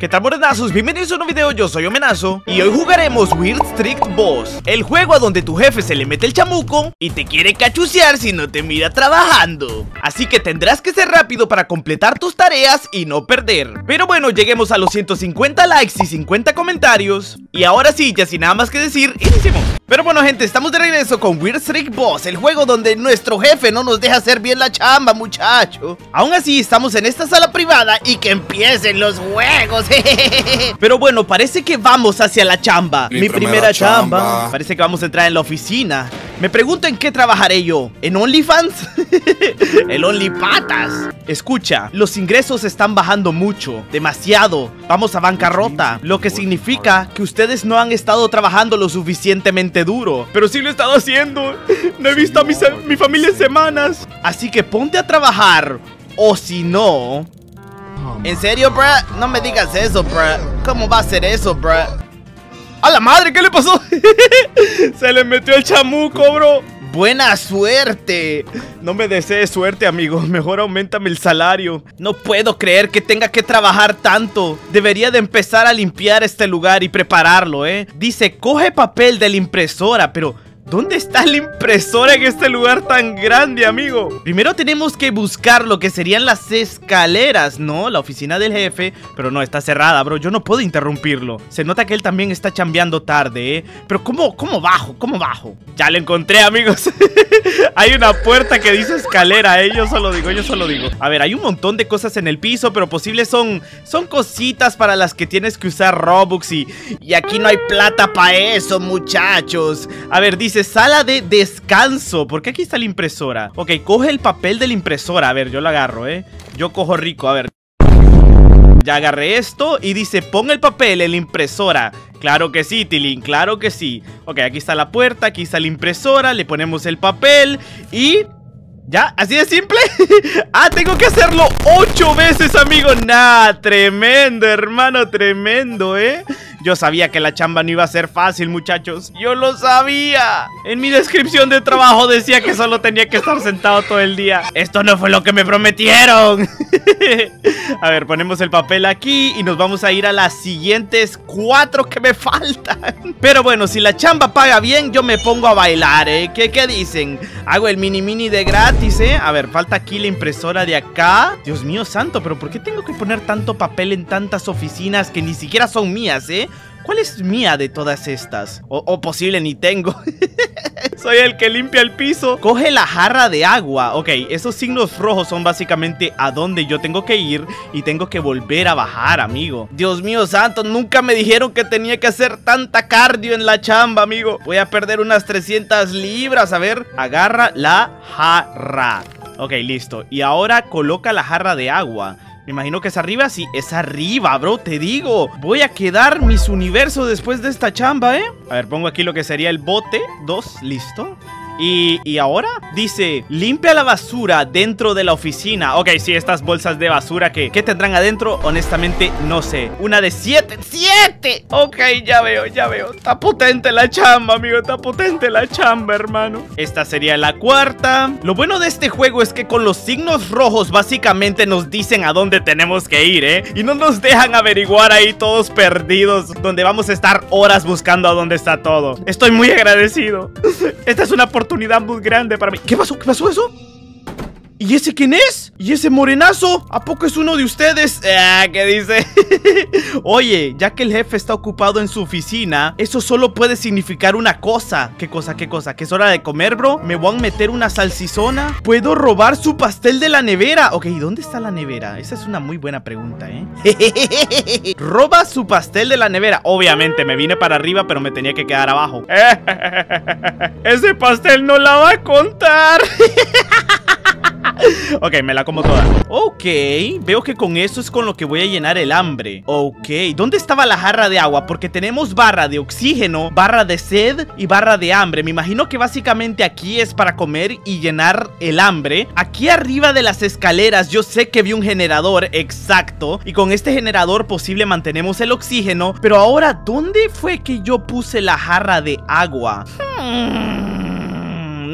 ¿Qué tal, morenazos? Bienvenidos a un nuevo video, yo soy Omenazo y hoy jugaremos Weird Strict Boss, el juego a donde tu jefe se le mete el chamuco y te quiere cachucear si no te mira trabajando. Así que tendrás que ser rápido para completar tus tareas y no perder. Pero bueno, lleguemos a los 150 likes y 50 comentarios. Y ahora sí, ya sin nada más que decir, iniciemos. Pero bueno, gente, estamos de regreso con Weird Strict Boss, el juego donde nuestro jefe no nos deja hacer bien la chamba, muchacho. Aún así, estamos en esta sala privada y que empiecen los juegos. Pero bueno, parece que vamos hacia la chamba. Mi primera chamba. Parece que vamos a entrar en la oficina. Me pregunto en qué trabajaré yo. ¿En OnlyFans? El OnlyPatas. Escucha, los ingresos están bajando mucho. Demasiado. Vamos a bancarrota. Lo que significa que ustedes no han estado trabajando lo suficientemente duro. Pero sí lo he estado haciendo. No he visto a mi familia en semanas. Así que ponte a trabajar. O si no... ¿En serio, bruh? No me digas eso, bruh. ¿Cómo va a ser eso, bruh? ¡A la madre! ¿Qué le pasó? Se le metió el chamuco, bro. Buena suerte. No me desees suerte, amigo. Mejor auméntame el salario. No puedo creer que tenga que trabajar tanto. Debería de empezar a limpiar este lugar y prepararlo, ¿eh? Dice, coge papel de la impresora, pero... ¿dónde está la impresora en este lugar tan grande, amigo? Primero tenemos que buscar lo que serían las escaleras, ¿no? La oficina del jefe. Pero no, está cerrada, bro. Yo no puedo interrumpirlo. Se nota que él también está chambeando tarde, ¿eh? Pero ¿cómo bajo? Ya lo encontré, amigos. Hay una puerta que dice escalera, ¿eh? Yo solo digo. A ver, hay un montón de cosas en el piso, pero posibles son cositas para las que tienes que usar Robux. Y aquí no hay plata para eso, muchachos. A ver, dice... sala de descanso. ¿Por qué aquí está la impresora? Ok, coge el papel de la impresora. A ver, yo lo agarro, yo cojo rico, a ver. Ya agarré esto y dice, pon el papel en la impresora. Claro que sí, Tilín, claro que sí. Ok, aquí está la puerta, aquí está la impresora. Le ponemos el papel y... ¿ya? ¿Así de simple? Ah, tengo que hacerlo 8 veces, amigo. Nah, tremendo, hermano, tremendo, Yo sabía que la chamba no iba a ser fácil, muchachos. Yo lo sabía. En mi descripción de trabajo decía que solo tenía que estar sentado todo el día. Esto no fue lo que me prometieron. A ver, ponemos el papel aquí y nos vamos a ir a las siguientes 4 que me faltan. Pero bueno, si la chamba paga bien, yo me pongo a bailar, ¿Qué dicen? Hago el mini de gratis. A ver, falta aquí la impresora de acá. Dios mío santo, pero ¿por qué tengo que poner tanto papel en tantas oficinas que ni siquiera son mías, ¿Cuál es mía de todas estas? O posible ni tengo. Soy el que limpia el piso. Coge la jarra de agua. Ok, esos signos rojos son básicamente a donde yo tengo que ir y tengo que volver a bajar, amigo. Dios mío santo, nunca me dijeron que tenía que hacer tanta cardio en la chamba, amigo. Voy a perder unas 300 libras. A ver, agarra la jarra. Ok, listo. Y ahora coloca la jarra de agua. Me imagino que es arriba, sí, es arriba, bro, te digo. Voy a quedar mis universos después de esta chamba, A ver, pongo aquí lo que sería el bote 2, listo. Y ahora dice, limpia la basura dentro de la oficina. Ok, sí, estas bolsas de basura que tendrán adentro, honestamente, no sé. Una de 7, ¡7! Ok, ya veo. Está potente la chamba, amigo, está potente la chamba, hermano. Esta sería la cuarta. Lo bueno de este juego es que con los signos rojos básicamente nos dicen a dónde tenemos que ir, Y no nos dejan averiguar ahí todos perdidos, donde vamos a estar horas buscando a dónde está todo. Estoy muy agradecido. Esta es una oportunidad muy grande para mí. ¿Qué pasó? ¿Qué pasó eso? ¿Y ese quién es? ¿Y ese morenazo? ¿A poco es uno de ustedes? ¿Qué dice? Oye, ya que el jefe está ocupado en su oficina, eso solo puede significar una cosa. ¿Qué cosa? ¿Qué cosa? ¿Que es hora de comer, bro? ¿Me voy a meter una salsizona? ¿Puedo robar su pastel de la nevera? Ok, ¿dónde está la nevera? Esa es una muy buena pregunta, Roba su pastel de la nevera. Obviamente, me vine para arriba, pero me tenía que quedar abajo. Ese pastel no la va a contar. Ok, me la como toda. Ok, veo que con eso es con lo que voy a llenar el hambre. Ok, ¿dónde estaba la jarra de agua? Porque tenemos barra de oxígeno, barra de sed y barra de hambre. Me imagino que básicamente aquí es para comer y llenar el hambre. Aquí arriba de las escaleras yo sé que vi un generador, exacto. Y con este generador posible mantenemos el oxígeno. Pero ahora, ¿dónde fue que yo puse la jarra de agua?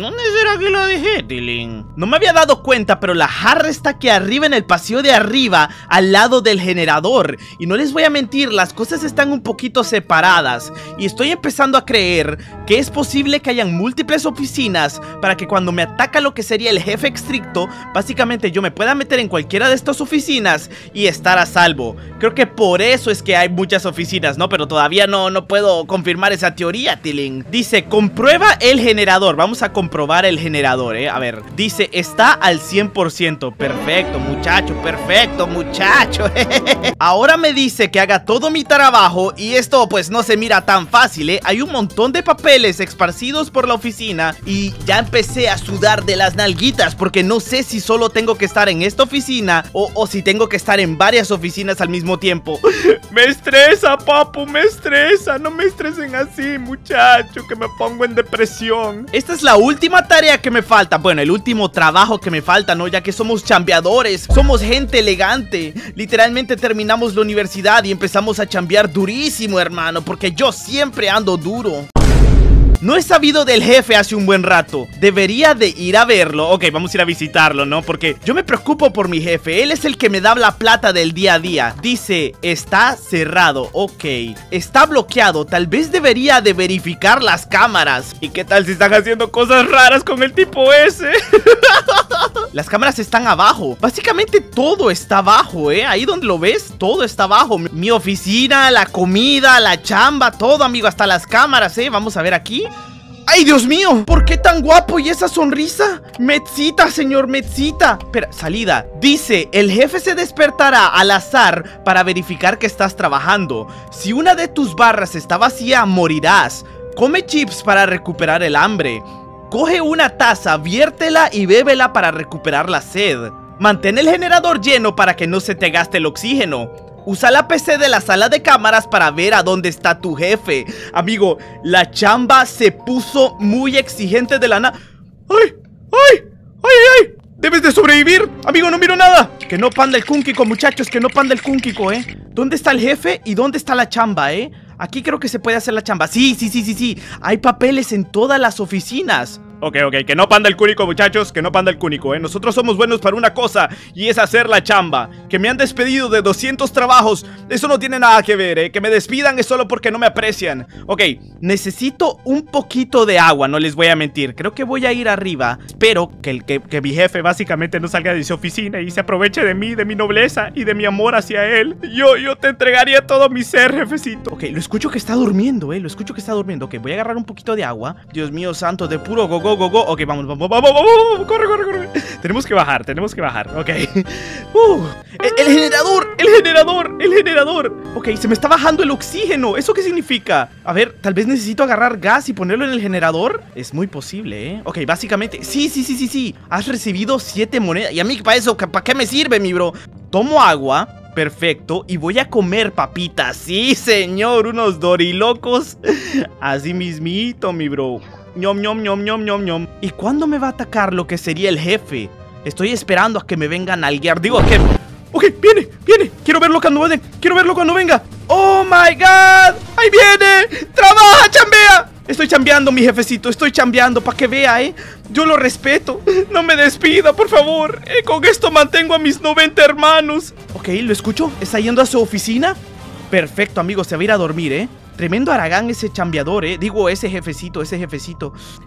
¿dónde será que la dejé, Tilín? No me había dado cuenta, pero la jarra está aquí arriba en el pasillo de arriba, al lado del generador. Y no les voy a mentir, las cosas están un poquito separadas. Y estoy empezando a creer que es posible que hayan múltiples oficinas para que cuando me ataca lo que sería el jefe estricto, básicamente yo me pueda meter en cualquiera de estas oficinas y estar a salvo. Creo que por eso es que hay muchas oficinas, ¿no? Pero todavía no puedo confirmar esa teoría, Tilín. Dice, comprueba el generador. Vamos a comprobar el generador, A ver, dice, está al 100%. Perfecto, muchacho, perfecto, muchacho. Ahora me dice que haga todo mi trabajo. Y esto, pues, no se mira tan fácil, Hay un montón de papeles esparcidos por la oficina. Y ya empecé a sudar de las nalguitas, porque no sé si solo tengo que estar en esta oficina o si tengo que estar en varias oficinas al mismo tiempo. Me estresa, papu, me estresa. No me estresen así, muchacho, que me pongo en depresión. Esta es la última tarea que me falta. Bueno, el último trabajo que me falta, ¿no? Ya que somos chambeadores, somos gente elegante. Literalmente terminamos la universidad y empezamos a chambear durísimo, hermano, porque yo siempre ando duro. No he sabido del jefe hace un buen rato. Debería de ir a verlo. Ok, vamos a ir a visitarlo, ¿no? Porque yo me preocupo por mi jefe. Él es el que me da la plata del día a día. Dice, está cerrado. Ok, está bloqueado. Tal vez debería de verificar las cámaras. ¿Y qué tal si están haciendo cosas raras con el tipo ese? Las cámaras están abajo. Básicamente todo está abajo, Ahí donde lo ves, todo está abajo. Mi oficina, la comida, la chamba, todo, amigo. Hasta las cámaras, Vamos a ver aquí. ¡Ay, Dios mío! ¿Por qué tan guapo y esa sonrisa? ¡Metzita, señor, metzita! Espera, salida. Dice, el jefe se despertará al azar para verificar que estás trabajando. Si una de tus barras está vacía, morirás. Come chips para recuperar el hambre. Coge una taza, viértela y bébela para recuperar la sed. Mantén el generador lleno para que no se te gaste el oxígeno. Usa la PC de la sala de cámaras para ver a dónde está tu jefe. Amigo, la chamba se puso muy exigente de la nada. ¡Ay! ¡Ay! ¡Ay! ¡Ay! ¡Debes de sobrevivir! Amigo, no miro nada. Que no panda el cúnquico, muchachos. Que no panda el cúnquico, ¿Dónde está el jefe y dónde está la chamba, Aquí creo que se puede hacer la chamba. Sí. Hay papeles en todas las oficinas. Ok, que no panda el cúnico, muchachos, que no panda el cúnico, Nosotros somos buenos para una cosa y es hacer la chamba. Que me han despedido de 200 trabajos, eso no tiene nada que ver, Que me despidan es solo porque no me aprecian. Ok, necesito un poquito de agua, no les voy a mentir. Creo que voy a ir arriba. Espero que mi jefe básicamente no salga de su oficina y se aproveche de mí, de mi nobleza y de mi amor hacia él. Yo te entregaría todo mi ser, jefecito. Ok, lo escucho que está durmiendo, lo escucho que está durmiendo. Ok, voy a agarrar un poquito de agua. Dios mío santo, de puro gogo. Go. Ok, vamos, corre. Tenemos que bajar, ok. El generador. Ok, se me está bajando el oxígeno. ¿Eso qué significa? A ver, tal vez necesito agarrar gas y ponerlo en el generador. Es muy posible, Ok, básicamente, sí. Has recibido 7 monedas. Y a mí para eso, ¿para qué me sirve, mi bro? Tomo agua. Perfecto, y voy a comer papitas. Sí, señor, unos dorilocos. Así mismito, mi bro. Ñom. ¿Y cuándo me va a atacar lo que sería el jefe? Estoy esperando a que me vengan a alguear. Digo, que... Ok, viene. Quiero verlo cuando venga. ¡Oh, my God! ¡Ahí viene! ¡Trabaja, chambea! Estoy chambeando, mi jefecito, estoy chambeando, para que vea, Yo lo respeto, no me despida, por favor. Con esto mantengo a mis 90 hermanos. Ok, lo escucho, ¿está yendo a su oficina? Perfecto, amigo, se va a ir a dormir, Tremendo haragán ese chambeador, Digo, ese jefecito.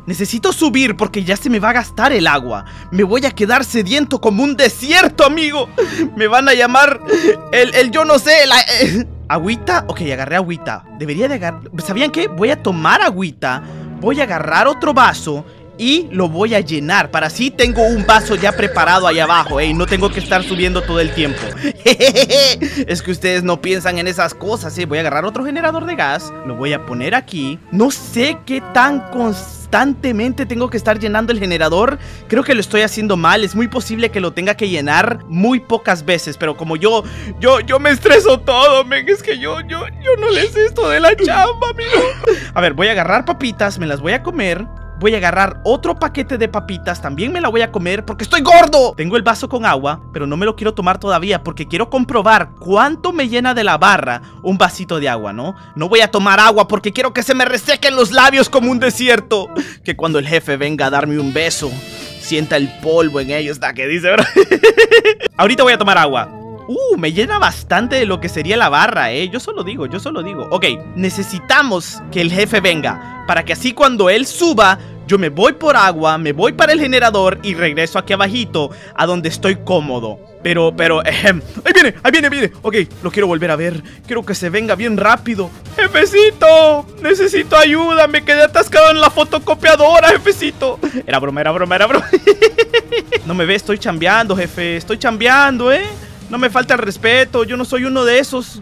Necesito subir porque ya se me va a gastar el agua. Me voy a quedar sediento como un desierto, amigo. Me van a llamar el yo no sé, agüita, ok, agarré agüita. Debería de agarrar, ¿sabían qué? Voy a tomar agüita, voy a agarrar otro vaso y lo voy a llenar. Para así tengo un vaso ya preparado allá abajo, no tengo que estar subiendo todo el tiempo. Es que ustedes no piensan en esas cosas, Voy a agarrar otro generador de gas, lo voy a poner aquí. No sé qué tan constantemente tengo que estar llenando el generador. Creo que lo estoy haciendo mal. Es muy posible que lo tenga que llenar muy pocas veces, pero como yo me estreso todo, men. Es que yo no les esto de la chamba, amigo. A ver, voy a agarrar papitas, me las voy a comer. voy a agarrar otro paquete de papitas. También me la voy a comer porque estoy gordo. Tengo el vaso con agua, pero no me lo quiero tomar todavía porque quiero comprobar cuánto me llena de la barra un vasito de agua, ¿no? No voy a tomar agua porque quiero que se me resequen los labios como un desierto. Que cuando el jefe venga a darme un beso, sienta el polvo en ellos, ¿da que dice, bro? Ahorita voy a tomar agua. Me llena bastante de lo que sería la barra, yo solo digo, Ok, necesitamos que el jefe venga, para que así cuando él suba, yo me voy por agua, me voy para el generador y regreso aquí abajito, a donde estoy cómodo. Ahí viene, Ok, lo quiero volver a ver, quiero que se venga bien rápido. Jefecito, necesito ayuda, me quedé atascado en la fotocopiadora, jefecito. Era broma, No me ve, estoy chambeando, jefe, estoy chambeando, No me falta el respeto, yo no soy uno de esos,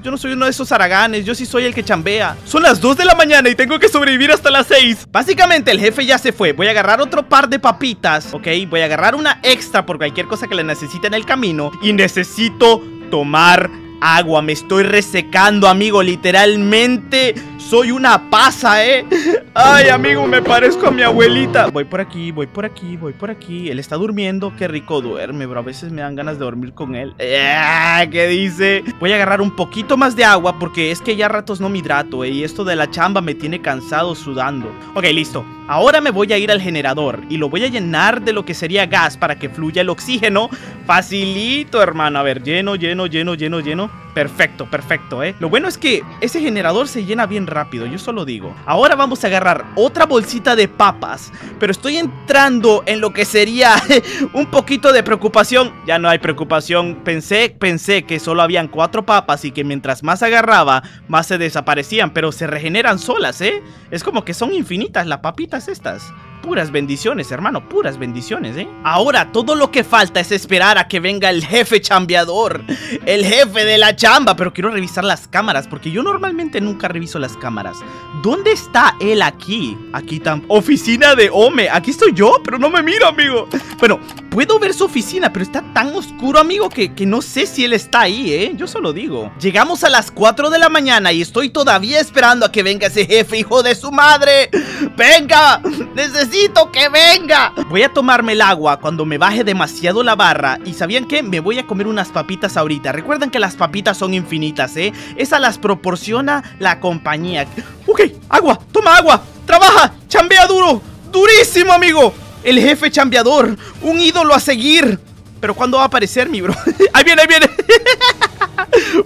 haraganes, yo sí soy el que chambea. Son las 2 de la mañana y tengo que sobrevivir hasta las 6. Básicamente el jefe ya se fue, voy a agarrar otro par de papitas, ok, voy a agarrar una extra por cualquier cosa que le necesite en el camino. Y necesito tomar agua, me estoy resecando, amigo, literalmente soy una pasa, Ay, amigo, me parezco a mi abuelita. Voy por aquí, él está durmiendo, qué rico duerme, bro, a veces me dan ganas de dormir con él. ¿Qué dice? Voy a agarrar un poquito más de agua porque es que ya ratos no me hidrato, y esto de la chamba me tiene cansado sudando. Ok, listo, ahora me voy a ir al generador y lo voy a llenar de lo que sería gas para que fluya el oxígeno. Facilito, hermano, a ver, lleno. Perfecto, Lo bueno es que ese generador se llena bien rápido, yo solo digo. Ahora vamos a agarrar otra bolsita de papas, pero estoy entrando en lo que sería un poquito de preocupación. Ya no hay preocupación, pensé que solo habían 4 papas y que mientras más agarraba, más se desaparecían, pero se regeneran solas, Es como que son infinitas las papitas estas. Puras bendiciones, hermano, puras bendiciones, Ahora todo lo que falta es esperar a que venga el jefe chambeador, el jefe de la chamba. Pero quiero revisar las cámaras porque yo normalmente nunca reviso las cámaras. ¿Dónde está él aquí? Aquí tan... Oficina de Ome. Aquí estoy yo, pero no me miro, amigo. Bueno, puedo ver su oficina, pero está tan oscuro, amigo, que no sé si él está ahí, Yo solo digo. Llegamos a las 4 de la mañana y estoy todavía esperando a que venga ese jefe, hijo de su madre. ¡Venga! ¡Necesito que venga! Voy a tomarme el agua cuando me baje demasiado la barra. ¿Y sabían qué? Me voy a comer unas papitas ahorita. Recuerden que las papitas son infinitas, Esas las proporciona la compañía. Ok, agua, toma agua. Trabaja, chambea duro. Durísimo, amigo. El jefe chambeador, un ídolo a seguir. Pero ¿cuándo va a aparecer, mi bro? Ahí viene,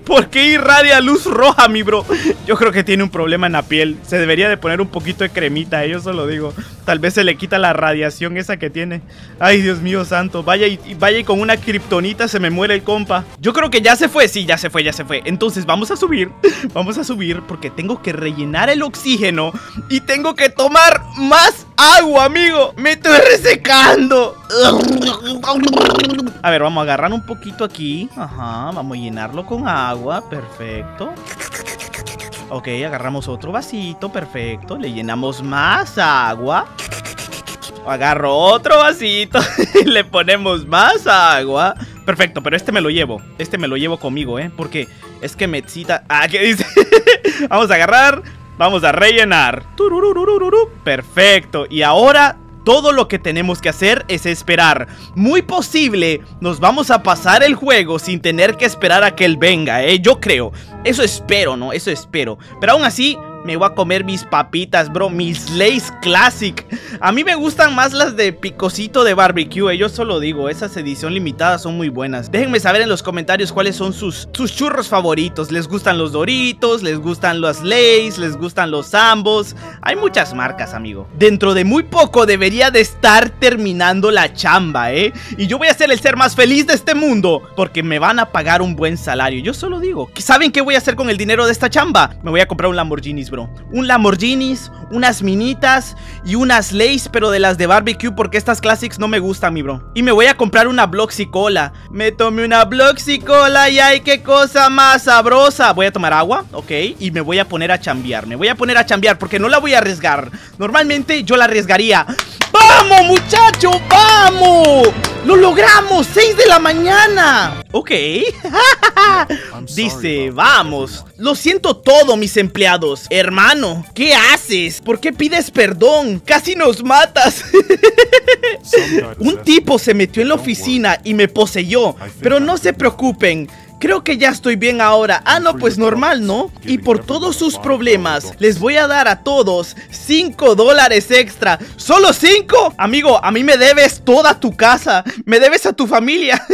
¿Por qué irradia luz roja, mi bro? Yo creo que tiene un problema en la piel. Se debería de poner un poquito de cremita, yo solo digo. Tal vez se le quita la radiación esa que tiene. Ay, Dios mío santo. Vaya y con una kriptonita se me muere el compa. Yo creo que ya se fue. Sí, ya se fue. Entonces vamos a subir. Porque tengo que rellenar el oxígeno y tengo que tomar más agua, amigo. Me estoy resecando. A ver, vamos a agarrar un poquito aquí. Ajá, vamos a llenarlo con agua. Perfecto. Ok, agarramos otro vasito, perfecto. Le llenamos más agua. Agarro otro vasito. Le ponemos más agua. Perfecto, pero este me lo llevo. Este me lo llevo conmigo, porque es que me excita. Ah, ¿qué dice? Vamos a agarrar, vamos a rellenar. Perfecto, y ahora... todo lo que tenemos que hacer es esperar. Muy posible nos vamos a pasar el juego sin tener que esperar a que él venga, yo creo. Eso espero, ¿no? Eso espero. Pero aún así, me voy a comer mis papitas, bro. Mis Lay's Classic. A mí me gustan más las de picocito de barbecue, yo solo digo. Esas edición limitadas son muy buenas. Déjenme saber en los comentarios cuáles son sus churros favoritos. ¿Les gustan los Doritos? ¿Les gustan las Lay's? ¿Les gustan los Ambos? Hay muchas marcas, amigo. Dentro de muy poco debería de estar terminando la chamba, y yo voy a ser el ser más feliz de este mundo porque me van a pagar un buen salario, yo solo digo. ¿Saben qué voy a hacer con el dinero de esta chamba? Me voy a comprar un Lamborghini, bro. Un Lamborghini, unas minitas y unas Lay's, pero de las de barbecue, porque estas classics no me gustan, mi bro. Y me voy a comprar una Bloxy Cola. Me tomé una Bloxy Cola y ay, qué cosa más sabrosa. Voy a tomar agua, ok, y me voy a poner a chambear. Me voy a poner a chambear porque no la voy a arriesgar. Normalmente yo la arriesgaría. ¡Vamos, muchacho! ¡Vamos! ¡Lo logramos! ¡6 de la mañana! Ok. Dice, vamos. Lo siento todo, mis empleados. Hermano, ¿qué haces? ¿Por qué pides perdón? Casi nos matas. Un tipo se metió en la oficina y me poseyó. Pero no se preocupen. Creo que ya estoy bien ahora. Ah, no, pues normal, ¿no? Y por todos sus problemas, les voy a dar a todos $5 extra. ¿Solo 5? Amigo, a mí me debes toda tu casa. Me debes a tu familia.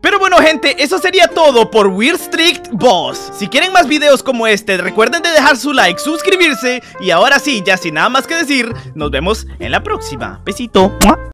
Pero bueno, gente, eso sería todo por Weird Strict Boss. Si quieren más videos como este, recuerden de dejar su like, suscribirse. Y ahora sí, ya sin nada más que decir, nos vemos en la próxima. Besito.